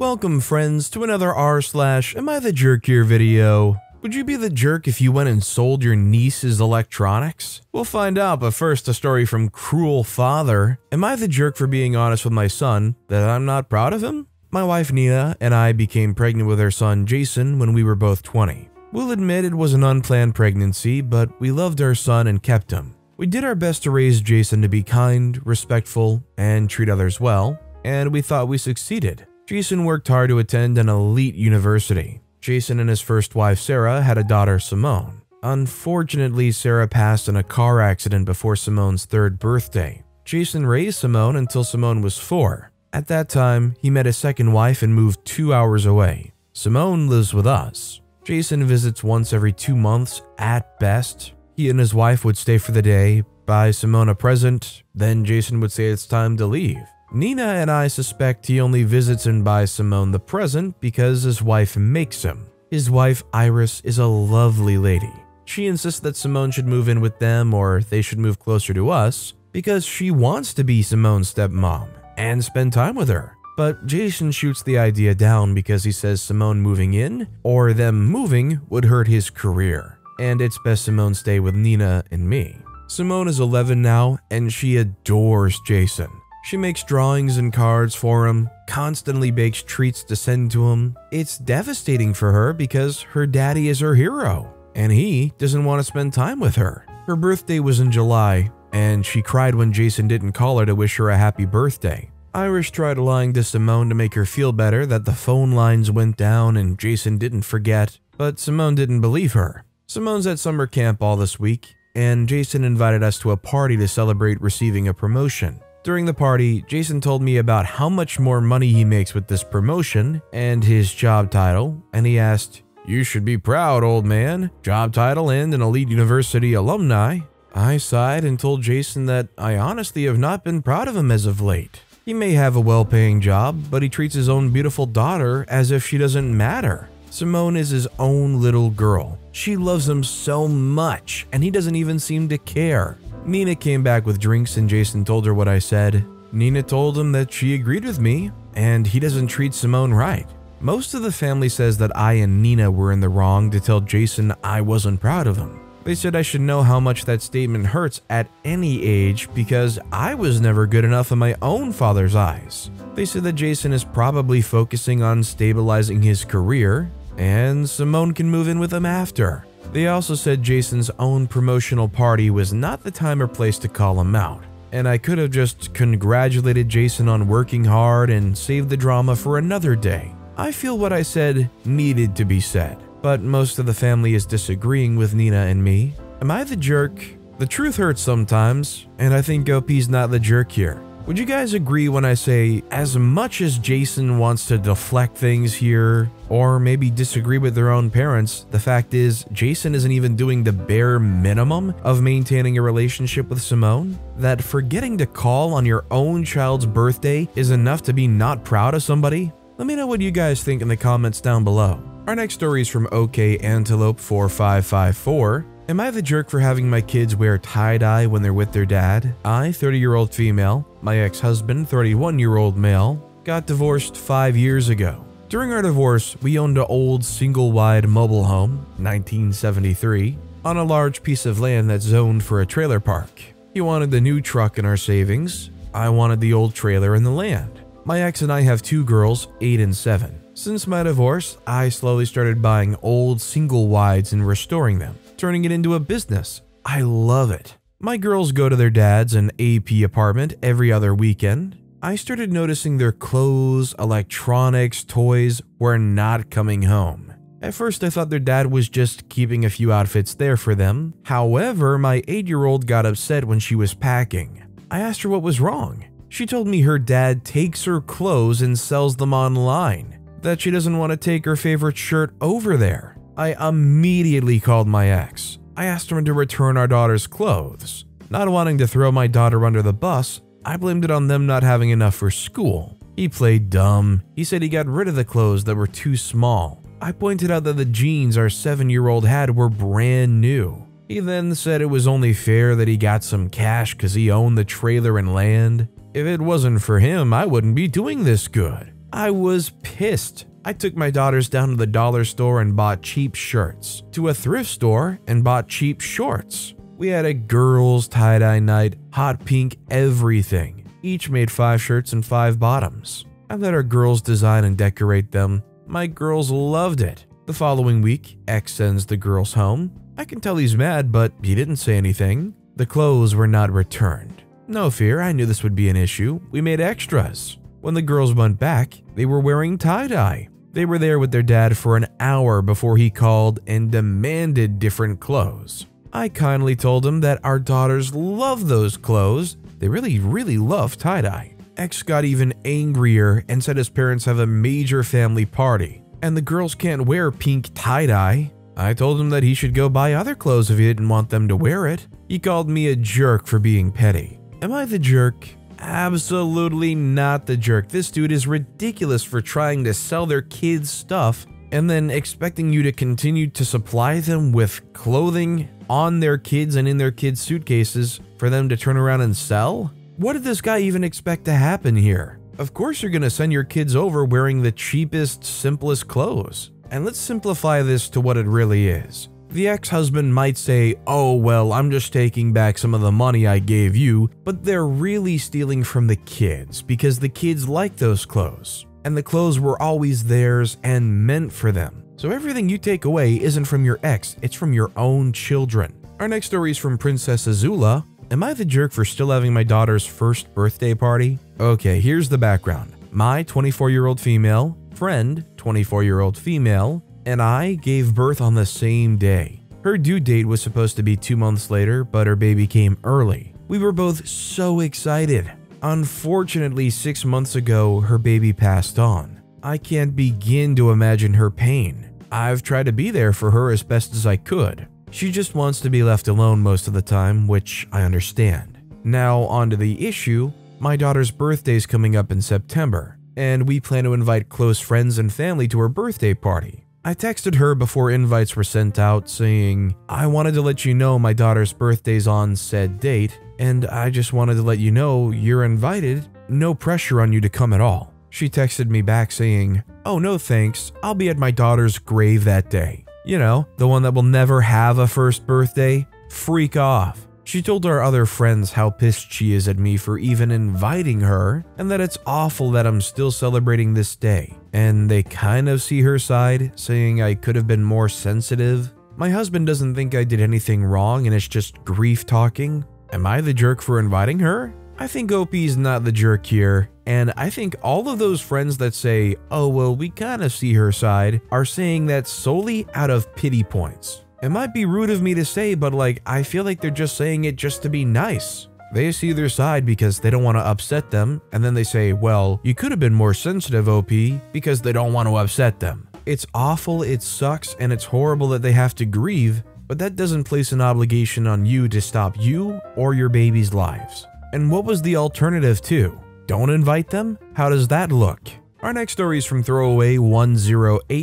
Welcome friends to another r/Am I the Jerk Here video. Would you be the jerk if you went and sold your niece's electronics? We'll find out, but first a story from Cruel Father. Am I the jerk for being honest with my son that I'm not proud of him? My wife Nina and I became pregnant with our son Jason when we were both 20. We'll admit it was an unplanned pregnancy, but we loved our son and kept him. We did our best to raise Jason to be kind, respectful, and treat others well, and we thought we succeeded. Jason worked hard to attend an elite university. Jason and his first wife Sarah had a daughter, Simone. Unfortunately, Sarah passed in a car accident before Simone's third birthday. Jason raised Simone until Simone was 4. At that time, he met his second wife and moved 2 hours away. Simone lives with us. Jason visits once every 2 months at best. He and his wife would stay for the day, buy Simone a present, then Jason would say it's time to leave. Nina and I suspect he only visits and buys Simone the present because his wife makes him. His wife, Iris, is a lovely lady. She insists that Simone should move in with them or they should move closer to us because she wants to be Simone's stepmom and spend time with her. But Jason shoots the idea down because he says Simone moving in or them moving would hurt his career. And it's best Simone stay with Nina and me. Simone is 11 now, and she adores Jason. She makes drawings and cards for him, constantly bakes treats to send to him. It's devastating for her because her daddy is her hero, and he doesn't want to spend time with her. Her birthday was in July, and she cried when Jason didn't call her to wish her a happy birthday. Iris tried lying to Simone to make her feel better that the phone lines went down and Jason didn't forget, but Simone didn't believe her. Simone's at summer camp all this week, and Jason invited us to a party to celebrate receiving a promotion. During the party, Jason told me about how much more money he makes with this promotion and his job title, and he asked, "You should be proud, old man. Job title and an elite university alumni." I sighed and told Jason that I honestly have not been proud of him as of late. He may have a well-paying job, but he treats his own beautiful daughter as if she doesn't matter. Simone is his own little girl. She loves him so much, and he doesn't even seem to care. Nina came back with drinks and Jason told her what I said. Nina told him that she agreed with me, and he doesn't treat Simone right. Most of the family says that I and Nina were in the wrong to tell Jason I wasn't proud of him. They said I should know how much that statement hurts at any age because I was never good enough in my own father's eyes. They said that Jason is probably focusing on stabilizing his career, and Simone can move in with him after. They also said Jason's own promotional party was not the time or place to call him out, and I could have just congratulated Jason on working hard and saved the drama for another day. I feel what I said needed to be said, but most of the family is disagreeing with Nina and me. Am I the jerk? The truth hurts sometimes, and I think OP's not the jerk here. Would you guys agree when I say, as much as Jason wants to deflect things here, or maybe disagree with their own parents, the fact is, Jason isn't even doing the bare minimum of maintaining a relationship with Simone? That forgetting to call on your own child's birthday is enough to be not proud of somebody? Let me know what you guys think in the comments down below. Our next story is from OKAntelope4554. Am I the jerk for having my kids wear tie-dye when they're with their dad? I, 30-year-old female, my ex-husband, 31-year-old male, got divorced 5 years ago. During our divorce, we owned an old single-wide mobile home, 1973, on a large piece of land that's zoned for a trailer park. He wanted the new truck in our savings. I wanted the old trailer and the land. My ex and I have two girls, 8 and 7. Since my divorce, I slowly started buying old single-wides and restoring them, turning it into a business. I love it. My girls go to their dad's, an AP apartment, every other weekend. I started noticing their clothes, electronics, toys were not coming home. At first, I thought their dad was just keeping a few outfits there for them. However, my 8-year-old got upset when she was packing. I asked her what was wrong. She told me her dad takes her clothes and sells them online, that she doesn't want to take her favorite shirt over there. I immediately called my ex. I asked him to return our daughter's clothes. Not wanting to throw my daughter under the bus, I blamed it on them not having enough for school. He played dumb. He said he got rid of the clothes that were too small. I pointed out that the jeans our 7-year-old had were brand new. He then said it was only fair that he got some cash because he owned the trailer and land. If it wasn't for him, I wouldn't be doing this good. I was pissed. I took my daughters down to the dollar store and bought cheap shirts, to a thrift store and bought cheap shorts. We had a girls' tie-dye night, hot pink everything. Each made 5 shirts and 5 bottoms. I let our girls design and decorate them. My girls loved it. The following week, X sends the girls home. I can tell he's mad, but he didn't say anything. The clothes were not returned. No fear, I knew this would be an issue. We made extras. When the girls went back, they were wearing tie-dye. They were there with their dad for an hour before he called and demanded different clothes. I kindly told him that our daughters love those clothes. They really, really love tie-dye. X got even angrier and said his parents have a major family party and the girls can't wear pink tie-dye. I told him that he should go buy other clothes if he didn't want them to wear it. He called me a jerk for being petty. Am I the jerk? Absolutely not the jerk. This dude is ridiculous for trying to sell their kids stuff and then expecting you to continue to supply them with clothing on their kids and in their kids' suitcases for them to turn around and sell? What did this guy even expect to happen here? Of course you're gonna send your kids over wearing the cheapest, simplest clothes. And let's simplify this to what it really is. The ex-husband might say, oh well, I'm just taking back some of the money I gave you, but they're really stealing from the kids because the kids like those clothes. And the clothes were always theirs and meant for them. So everything you take away isn't from your ex, it's from your own children. Our next story is from Princess Azula. Am I the jerk for still having my daughter's first birthday party? Okay, here's the background. My 24-year-old female friend, 24-year-old female, and I gave birth on the same day. Her due date was supposed to be 2 months later, but her baby came early. We were both so excited. Unfortunately, 6 months ago, her baby passed on. I can't begin to imagine her pain. I've tried to be there for her as best as I could. She just wants to be left alone most of the time, which I understand. Now onto the issue, my daughter's birthday's coming up in September, and we plan to invite close friends and family to her birthday party. I texted her before invites were sent out saying, I wanted to let you know my daughter's birthday's on said date, and I just wanted to let you know you're invited, no pressure on you to come at all. She texted me back saying, oh no thanks, I'll be at my daughter's grave that day. You know, the one that will never have a first birthday? Freak off. She told our other friends how pissed she is at me for even inviting her and that it's awful that I'm still celebrating this day. And they kind of see her side, saying I could have been more sensitive. My husband doesn't think I did anything wrong and it's just grief talking. Am I the jerk for inviting her? I think OP's not the jerk here, and I think all of those friends that say, oh well we kinda see her side, are saying that solely out of pity points. It might be rude of me to say, but like, I feel like they're just saying it just to be nice. They see their side because they don't want to upset them, and then they say, well, you could have been more sensitive OP, because they don't want to upset them. It's awful, it sucks, and it's horrible that they have to grieve, but that doesn't place an obligation on you to stop you or your baby's lives. And what was the alternative to? Don't invite them? How does that look? Our next story is from Throwaway HHHJ.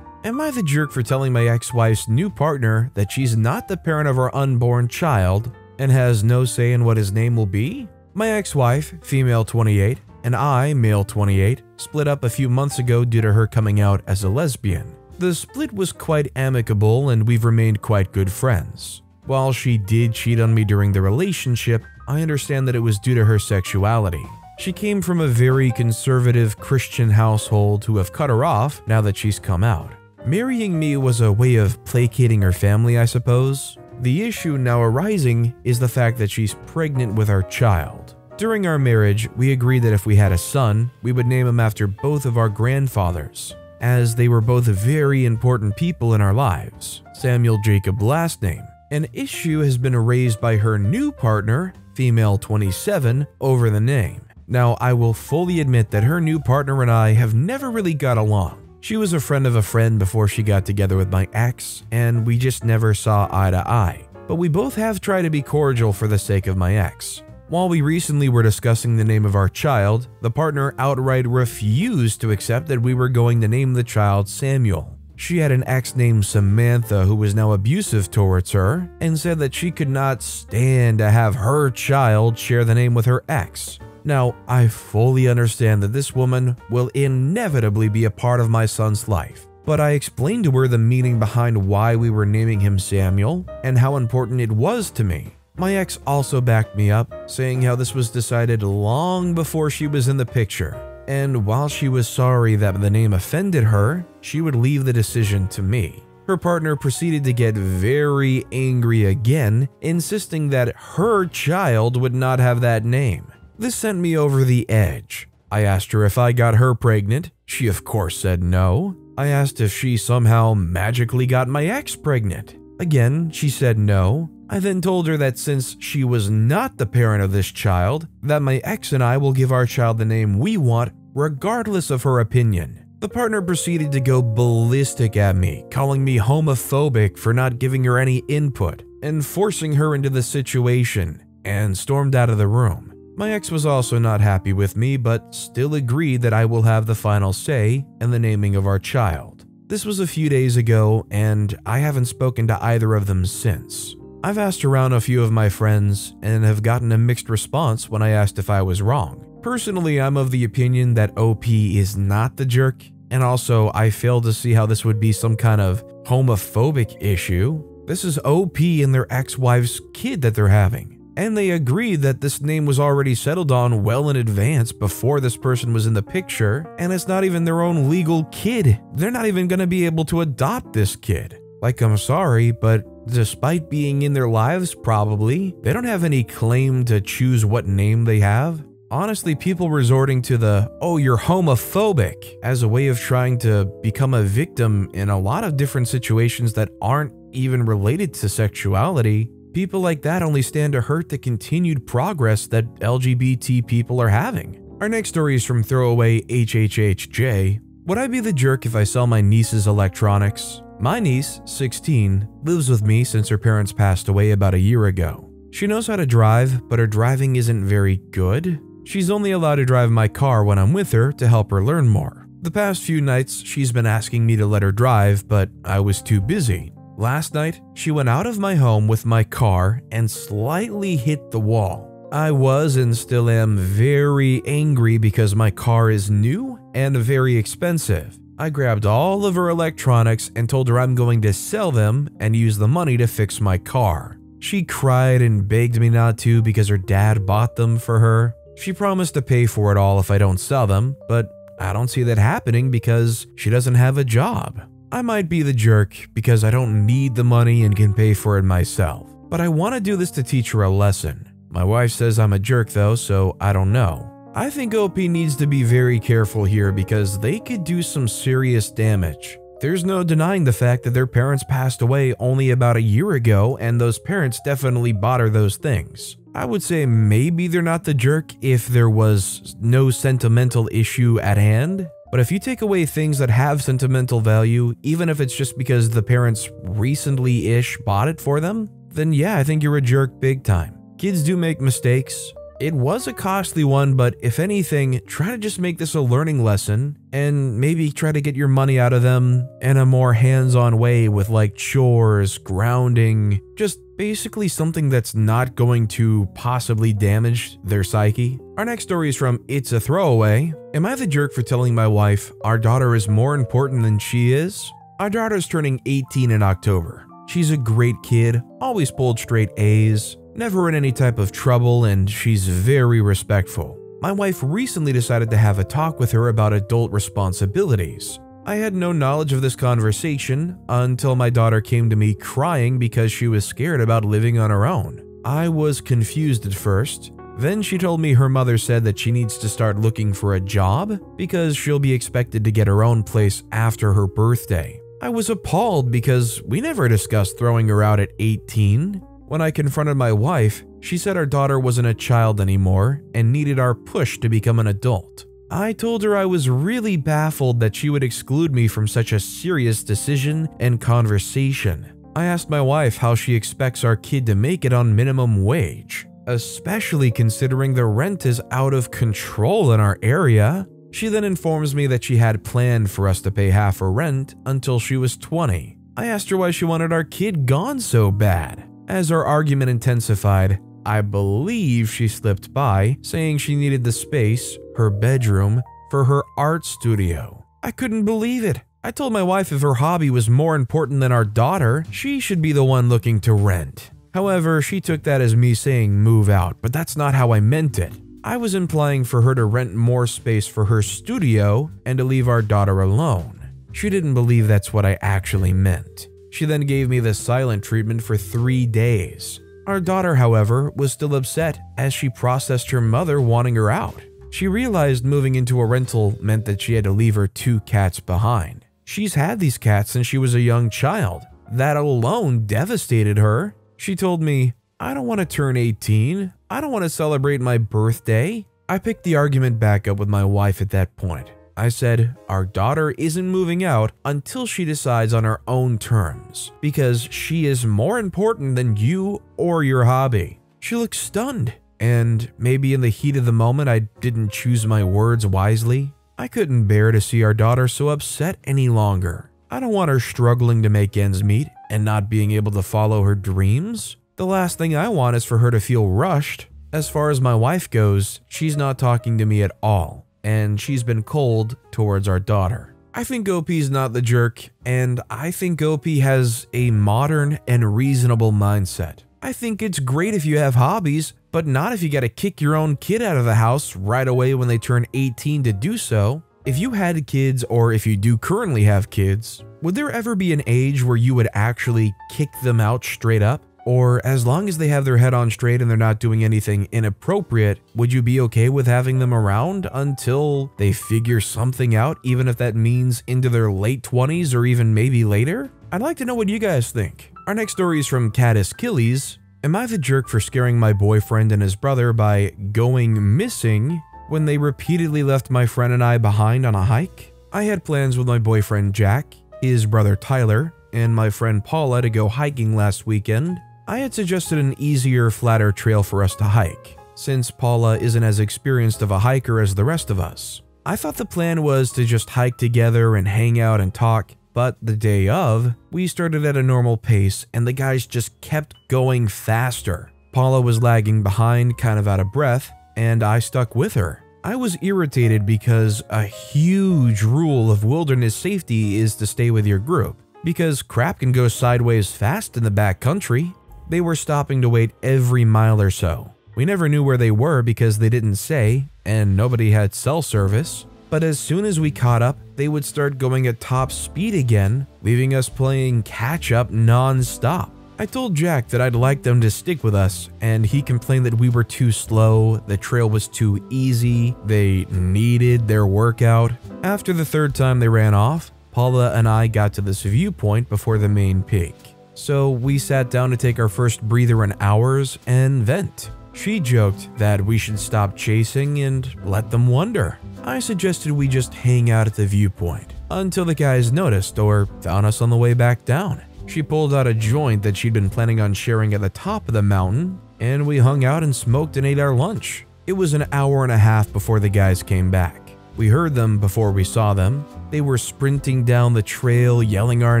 Am I the jerk for telling my ex-wife's new partner that she's not the parent of our unborn child and has no say in what his name will be? My ex-wife, female 28, and I, male 28, split up a few months ago due to her coming out as a lesbian. The split was quite amicable and we've remained quite good friends. While she did cheat on me during the relationship, I understand that it was due to her sexuality. She came from a very conservative Christian household who have cut her off now that she's come out. Marrying me was a way of placating her family, I suppose. The issue now arising is the fact that she's pregnant with our child. During our marriage, we agreed that if we had a son, we would name him after both of our grandfathers, as they were both very important people in our lives. Samuel Jacob last name. An issue has been raised by her new partner, female 27, over the name. Now, I will fully admit that her new partner and I have never really got along. She was a friend of a friend before she got together with my ex, and we just never saw eye to eye. But we both have tried to be cordial for the sake of my ex. While we recently were discussing the name of our child, the partner outright refused to accept that we were going to name the child Samuel. She had an ex named Samantha who was now abusive towards her and said that she could not stand to have her child share the name with her ex. Now, I fully understand that this woman will inevitably be a part of my son's life, but I explained to her the meaning behind why we were naming him Samuel and how important it was to me. My ex also backed me up, saying how this was decided long before she was in the picture, and while she was sorry that the name offended her, she would leave the decision to me. Her partner proceeded to get very angry again, insisting that her child would not have that name. This sent me over the edge. I asked her if I got her pregnant. She of course said no. I asked if she somehow magically got my ex pregnant. Again, she said no. I then told her that since she was not the parent of this child, that my ex and I will give our child the name we want, regardless of her opinion. The partner proceeded to go ballistic at me, calling me homophobic for not giving her any input and forcing her into the situation, and stormed out of the room. My ex was also not happy with me, but still agreed that I will have the final say in the naming of our child. This was a few days ago, and I haven't spoken to either of them since. I've asked around a few of my friends and have gotten a mixed response when I asked if I was wrong. Personally, I'm of the opinion that OP is not the jerk, and also, I fail to see how this would be some kind of homophobic issue. This is OP and their ex-wife's kid that they're having, and they agreed that this name was already settled on well in advance before this person was in the picture, and it's not even their own legal kid. They're not even going to be able to adopt this kid. Like, I'm sorry, but despite being in their lives probably, they don't have any claim to choose what name they have. Honestly, people resorting to the, "oh, you're homophobic," as a way of trying to become a victim in a lot of different situations that aren't even related to sexuality, people like that only stand to hurt the continued progress that LGBT people are having. Our next story is from Throwaway HHHJ. Would I be the jerk if I sell my niece's electronics? My niece, 16, lives with me since her parents passed away about a year ago. She knows how to drive, but her driving isn't very good. She's only allowed to drive my car when I'm with her to help her learn more. The past few nights, she's been asking me to let her drive, but I was too busy. Last night, she went out of my home with my car and slightly hit the wall. I was and still am very angry because my car is new and very expensive. I grabbed all of her electronics and told her I'm going to sell them and use the money to fix my car. She cried and begged me not to because her dad bought them for her. She promised to pay for it all if I don't sell them, but I don't see that happening because she doesn't have a job. I might be the jerk because I don't need the money and can pay for it myself, but I want to do this to teach her a lesson. My wife says I'm a jerk though, so I don't know. I think OP needs to be very careful here because they could do some serious damage. There's no denying the fact that their parents passed away only about a year ago, and those parents definitely bought her those things. I would say maybe they're not the jerk if there was no sentimental issue at hand, but if you take away things that have sentimental value, even if it's just because the parents recently-ish bought it for them, then yeah, I think you're a jerk big time. Kids do make mistakes. It was a costly one, but if anything, try to just make this a learning lesson and maybe try to get your money out of them in a more hands-on way with like chores, grounding, just basically something that's not going to possibly damage their psyche. Our next story is from It's a Throwaway. Am I the jerk for telling my wife our daughter is more important than she is? Our daughter's turning 18 in October. She's a great kid, always pulled straight A's, never in any type of trouble, and she's very respectful. My wife recently decided to have a talk with her about adult responsibilities. I had no knowledge of this conversation until my daughter came to me crying because she was scared about living on her own. I was confused at first. Then she told me her mother said that she needs to start looking for a job because she'll be expected to get her own place after her birthday. I was appalled because we never discussed throwing her out at 18. When I confronted my wife, she said our daughter wasn't a child anymore and needed our push to become an adult. I told her I was really baffled that she would exclude me from such a serious decision and conversation. I asked my wife how she expects our kid to make it on minimum wage, especially considering the rent is out of control in our area. She then informs me that she had planned for us to pay half her rent until she was 20. I asked her why she wanted our kid gone so bad. As our argument intensified, I believe she slipped by, saying she needed the space, her bedroom, for her art studio. I couldn't believe it. I told my wife if her hobby was more important than our daughter, she should be the one looking to rent. However, she took that as me saying move out, but that's not how I meant it. I was implying for her to rent more space for her studio and to leave our daughter alone. She didn't believe that's what I actually meant. She then gave me the silent treatment for 3 days. Our daughter, however, was still upset as she processed her mother wanting her out. She realized moving into a rental meant that she had to leave her 2 cats behind. She's had these cats since she was a young child. That alone devastated her. She told me, I don't want to turn 18. I don't want to celebrate my birthday. I picked the argument back up with my wife at that point. I said, our daughter isn't moving out until she decides on her own terms, because she is more important than you or your hobby. She looked stunned, and maybe in the heat of the moment I didn't choose my words wisely. I couldn't bear to see our daughter so upset any longer. I don't want her struggling to make ends meet and not being able to follow her dreams. The last thing I want is for her to feel rushed. As far as my wife goes, she's not talking to me at all, and she's been cold towards our daughter. I think OP's not the jerk, and I think OP has a modern and reasonable mindset. I think it's great if you have hobbies, but not if you gotta kick your own kid out of the house right away when they turn 18 to do so. If you had kids, or if you do currently have kids, would there ever be an age where you would actually kick them out straight up? Or as long as they have their head on straight and they're not doing anything inappropriate, would you be okay with having them around until they figure something out, even if that means into their late 20s or even maybe later? I'd like to know what you guys think. Our next story is from Caddis Killies. Am I the jerk for scaring my boyfriend and his brother by going missing when they repeatedly left my friend and I behind on a hike? I had plans with my boyfriend Jack, his brother Tyler, and my friend Paula to go hiking last weekend. I had suggested an easier, flatter trail for us to hike, since Paula isn't as experienced of a hiker as the rest of us. I thought the plan was to just hike together and hang out and talk, but the day of, we started at a normal pace and the guys just kept going faster. Paula was lagging behind, kind of out of breath, and I stuck with her. I was irritated because a huge rule of wilderness safety is to stay with your group, because crap can go sideways fast in the backcountry. They were stopping to wait every mile or so. We never knew where they were because they didn't say, and nobody had cell service. But as soon as we caught up, they would start going at top speed again, leaving us playing catch-up non-stop. I told Jack that I'd like them to stick with us, and he complained that we were too slow, the trail was too easy, they needed their workout. After the 3rd time they ran off, Paula and I got to this viewpoint before the main peak. So we sat down to take our first breather in hours and vent. She joked that we should stop chasing and let them wander. I suggested we just hang out at the viewpoint until the guys noticed or found us on the way back down. She pulled out a joint that she'd been planning on sharing at the top of the mountain, and we hung out and smoked and ate our lunch. It was an hour and a half before the guys came back. We heard them before we saw them. They were sprinting down the trail, yelling our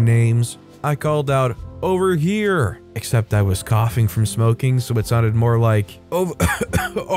names. I called out, "Over here!" Except I was coughing from smoking, so it sounded more like, "Over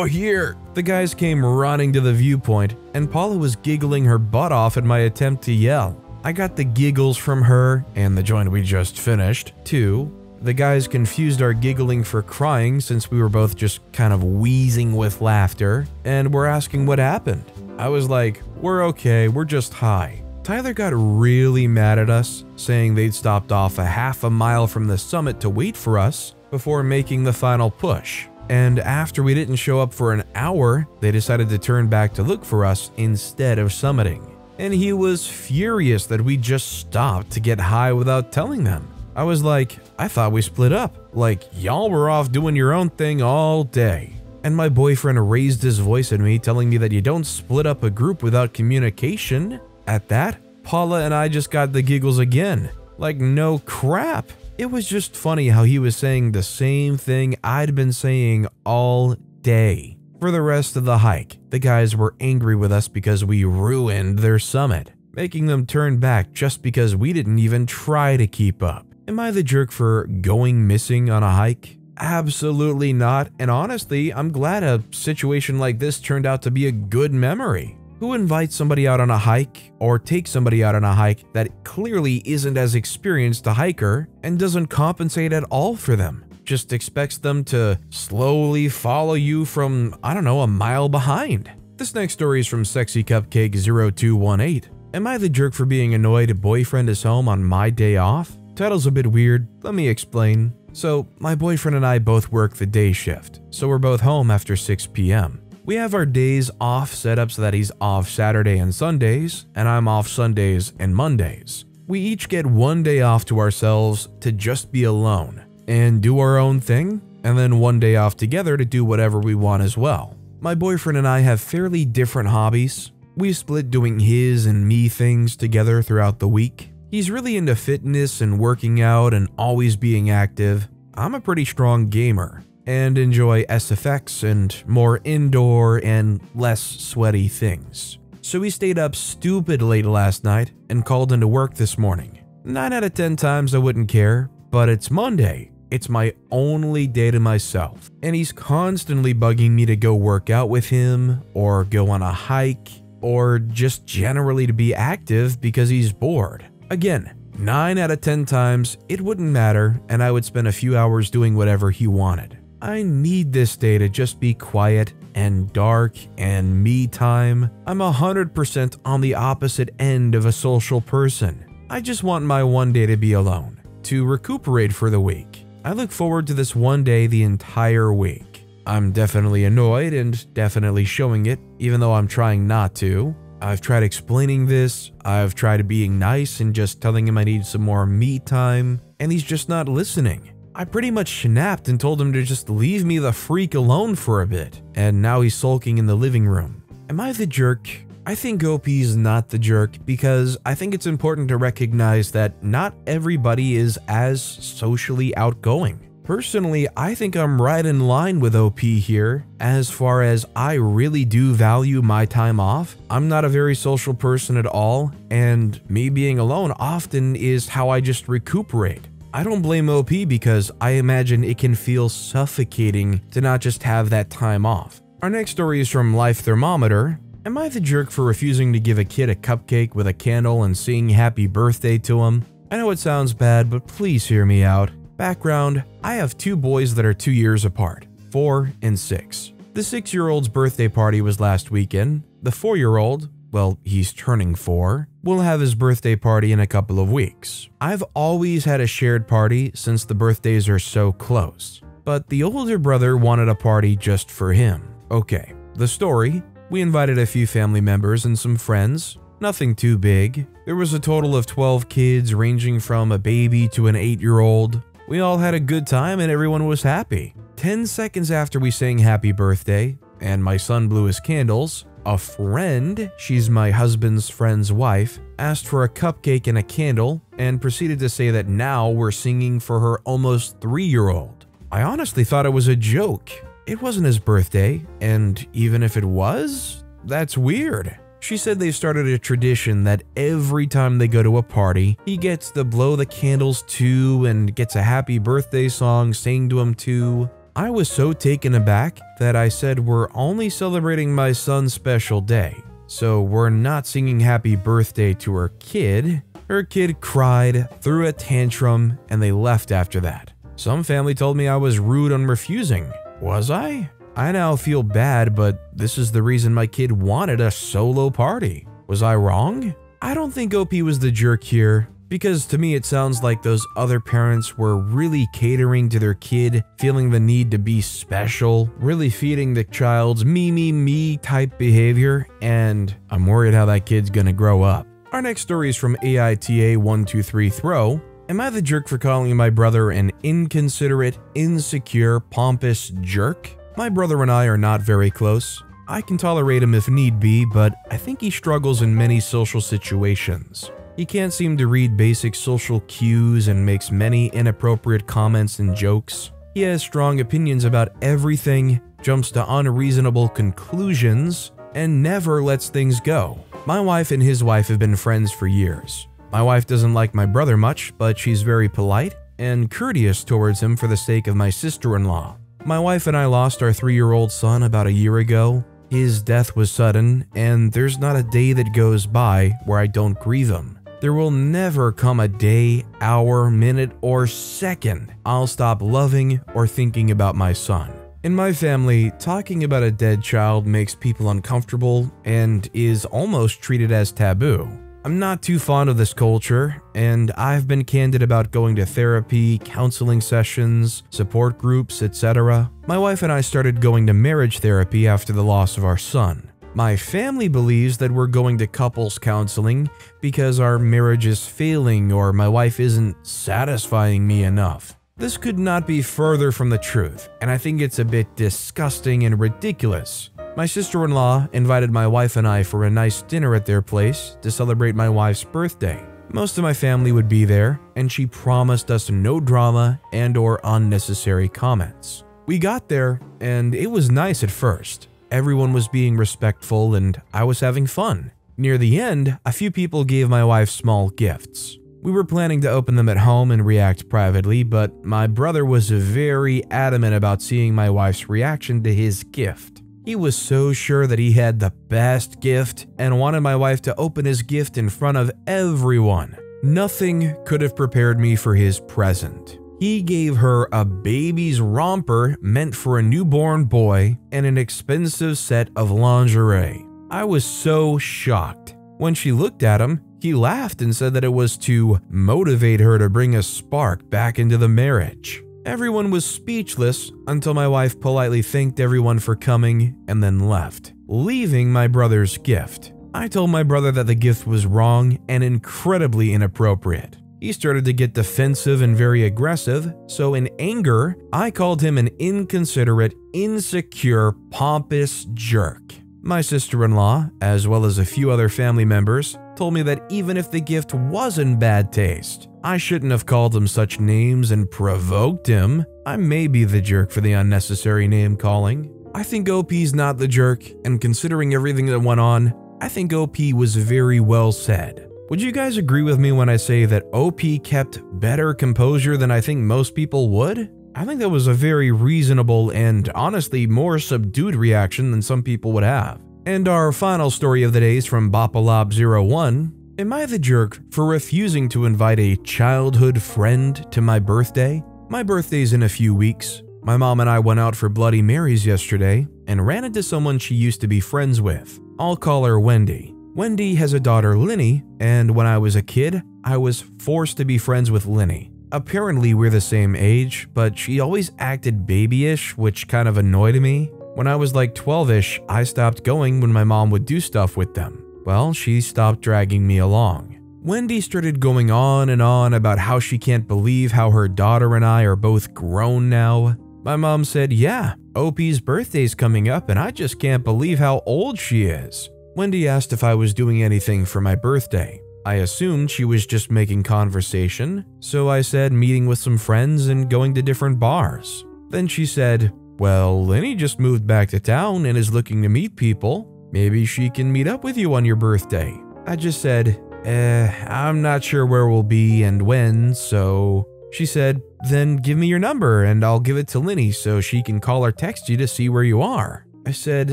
here!" The guys came running to the viewpoint, and Paula was giggling her butt off at my attempt to yell. I got the giggles from her, and the joint we just finished, too. The guys confused our giggling for crying since we were both just kind of wheezing with laughter, and were asking what happened. I was like, "We're okay, we're just high." Tyler got really mad at us, saying they'd stopped off a half a mile from the summit to wait for us before making the final push. And after we didn't show up for an hour, they decided to turn back to look for us instead of summiting. And he was furious that we just stopped to get high without telling them. I was like, "I thought we split up. Like, y'all were off doing your own thing all day." And my boyfriend raised his voice at me, telling me that you don't split up a group without communication. At that, Paula and I just got the giggles again. Like, no crap. It was just funny how he was saying the same thing I'd been saying all day. For the rest of the hike, the guys were angry with us because we ruined their summit, making them turn back just because we didn't even try to keep up. Am I the jerk for going missing on a hike? Absolutely not, and honestly, I'm glad a situation like this turned out to be a good memory. Who invites somebody out on a hike or takes somebody out on a hike that clearly isn't as experienced a hiker and doesn't compensate at all for them? Just expects them to slowly follow you from, I don't know, a mile behind. This next story is from Sexy Cupcake 0218. Am I the jerk for being annoyed a boyfriend is home on my day off? Title's a bit weird, let me explain. So, my boyfriend and I both work the day shift, so we're both home after 6 p.m. We have our days off set up so that he's off Saturday and Sundays, and I'm off Sundays and Mondays. We each get one day off to ourselves to just be alone and do our own thing, and then one day off together to do whatever we want as well. My boyfriend and I have fairly different hobbies. We split doing his and me things together throughout the week. He's really into fitness and working out and always being active. I'm a pretty strong gamer and enjoy SFX and more indoor and less sweaty things. So we stayed up stupid late last night and called into work this morning. 9 out of 10 times I wouldn't care, but it's Monday. It's my only day to myself. And he's constantly bugging me to go work out with him or go on a hike or just generally to be active because he's bored. Again, 9 out of 10 times, it wouldn't matter and I would spend a few hours doing whatever he wanted. I need this day to just be quiet and dark and me time. I'm 100% on the opposite end of a social person. I just want my one day to be alone, to recuperate for the week. I look forward to this one day the entire week. I'm definitely annoyed and definitely showing it, even though I'm trying not to. I've tried explaining this, I've tried being nice and just telling him I need some more me time, and he's just not listening. I pretty much snapped and told him to just leave me the freak alone for a bit, and now he's sulking in the living room. Am I the jerk? I think OP's not the jerk because I think it's important to recognize that not everybody is as socially outgoing. Personally, I think I'm right in line with OP here, as far as I really do value my time off. I'm not a very social person at all, and me being alone often is how I just recuperate. I don't blame OP because I imagine it can feel suffocating to not just have that time off. Our next story is from Life Thermometer. Am I the jerk for refusing to give a kid a cupcake with a candle and sing happy birthday to him? I know it sounds bad, but please hear me out. Background, I have two boys that are 2 years apart, 4 and 6. The 6-year-old's birthday party was last weekend. The 4-year-old, well, he's turning 4, will have his birthday party in a couple of weeks. I've always had a shared party since the birthdays are so close, but the older brother wanted a party just for him. Okay, the story, we invited a few family members and some friends. Nothing too big. There was a total of 12 kids ranging from a baby to an 8-year-old. We all had a good time and everyone was happy. 10 seconds after we sang happy birthday, and my son blew his candles, a friend, she's my husband's friend's wife, asked for a cupcake and a candle and proceeded to say that now we're singing for her almost 3-year-old. I honestly thought it was a joke. It wasn't his birthday, and even if it was, that's weird. She said they've started a tradition that every time they go to a party, he gets to blow the candles too and gets a happy birthday song sang to him too. I was so taken aback that I said we're only celebrating my son's special day, so we're not singing happy birthday to her kid. Her kid cried, threw a tantrum, and they left after that. Some family told me I was rude on refusing. Was I? I now feel bad, but this is the reason my kid wanted a solo party. Was I wrong? I don't think OP was the jerk here, because to me it sounds like those other parents were really catering to their kid, feeling the need to be special, really feeding the child's me type behavior, and I'm worried how that kid's gonna grow up. Our next story is from AITA123 Throw. Am I the jerk for calling my brother an inconsiderate, insecure, pompous jerk? My brother and I are not very close. I can tolerate him if need be, but I think he struggles in many social situations. He can't seem to read basic social cues and makes many inappropriate comments and jokes. He has strong opinions about everything, jumps to unreasonable conclusions, and never lets things go. My wife and his wife have been friends for years. My wife doesn't like my brother much, but she's very polite and courteous towards him for the sake of my sister-in-law. My wife and I lost our 3-year-old son about a year ago. His death was sudden, and there's not a day that goes by where I don't grieve him. There will never come a day, hour, minute, or second I'll stop loving or thinking about my son. In my family, talking about a dead child makes people uncomfortable and is almost treated as taboo. I'm not too fond of this culture, and I've been candid about going to therapy, counseling sessions, support groups, etc. My wife and I started going to marriage therapy after the loss of our son. My family believes that we're going to couples counseling because our marriage is failing or my wife isn't satisfying me enough. This could not be further from the truth, and I think it's a bit disgusting and ridiculous. My sister-in-law invited my wife and I for a nice dinner at their place to celebrate my wife's birthday. Most of my family would be there, and she promised us no drama and/or unnecessary comments. We got there, and it was nice at first. Everyone was being respectful, and I was having fun. Near the end, a few people gave my wife small gifts. We were planning to open them at home and react privately, but my brother was very adamant about seeing my wife's reaction to his gift. He was so sure that he had the best gift and wanted my wife to open his gift in front of everyone. Nothing could have prepared me for his present. He gave her a baby's romper meant for a newborn boy and an expensive set of lingerie. I was so shocked. When she looked at him, he laughed and said that it was to motivate her to bring a spark back into the marriage. Everyone was speechless until my wife politely thanked everyone for coming and then left, leaving my brother's gift. I told my brother that the gift was wrong and incredibly inappropriate. He started to get defensive and very aggressive, so in anger, I called him an inconsiderate, insecure, pompous jerk. My sister-in-law, as well as a few other family members, told me that even if the gift was in bad taste, I shouldn't have called him such names and provoked him. I may be the jerk for the unnecessary name calling. I think OP's not the jerk, and considering everything that went on, I think OP was very well said. Would you guys agree with me when I say that OP kept better composure than I think most people would? I think that was a very reasonable and honestly more subdued reaction than some people would have. And our final story of the day is from Bopalob01. Am I the jerk for refusing to invite a childhood friend to my birthday? My birthday's in a few weeks. My mom and I went out for Bloody Marys yesterday and ran into someone she used to be friends with. I'll call her Wendy. Wendy has a daughter, Linny, and when I was a kid, I was forced to be friends with Linny. Apparently, we're the same age, but she always acted babyish, which kind of annoyed me. When I was like 12-ish, I stopped going when my mom would do stuff with them. Well, she stopped dragging me along. Wendy started going on and on about how she can't believe how her daughter and I are both grown now. My mom said, yeah, OP's birthday's coming up and I just can't believe how old she is. Wendy asked if I was doing anything for my birthday. I assumed she was just making conversation, so I said meeting with some friends and going to different bars. Then she said, well, Linny just moved back to town and is looking to meet people. Maybe she can meet up with you on your birthday. I just said, I'm not sure where we'll be and when, so... She said, then give me your number and I'll give it to Linny so she can call or text you to see where you are. I said,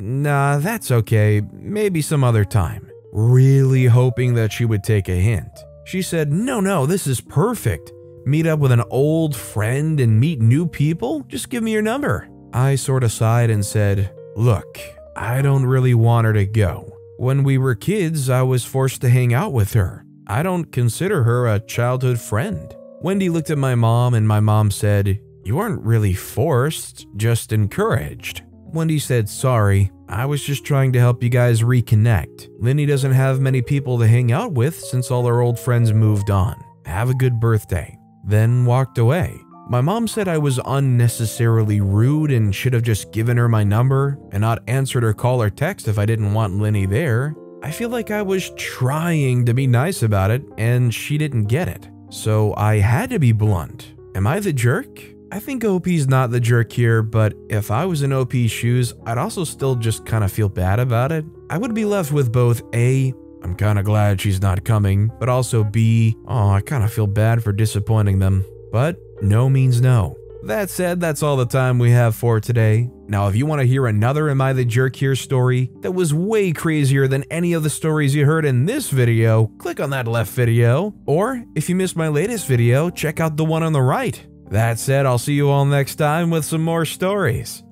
nah, that's okay, maybe some other time. Really hoping that she would take a hint. She said, no, this is perfect. Meet up with an old friend and meet new people? Just give me your number. I sort of sighed and said, look... I don't really want her to go. When we were kids, I was forced to hang out with her. I don't consider her a childhood friend. Wendy looked at my mom and my mom said, you weren't really forced, just encouraged. Wendy said, sorry, I was just trying to help you guys reconnect. Linny doesn't have many people to hang out with since all her old friends moved on. Have a good birthday. Then walked away. My mom said I was unnecessarily rude and should have just given her my number and not answered her call or text if I didn't want Linny there. I feel like I was trying to be nice about it and she didn't get it. So I had to be blunt. Am I the jerk? I think OP's not the jerk here, but if I was in OP's shoes, I'd also still just kind of feel bad about it. I would be left with both A, I'm kinda glad she's not coming, but also B, oh, I kinda feel bad for disappointing them. But no means no. That said, that's all the time we have for today. Now, if you want to hear another Am I the Jerk Here story that was way crazier than any of the stories you heard in this video, click on that left video. Or, if you missed my latest video, check out the one on the right. That said, I'll see you all next time with some more stories.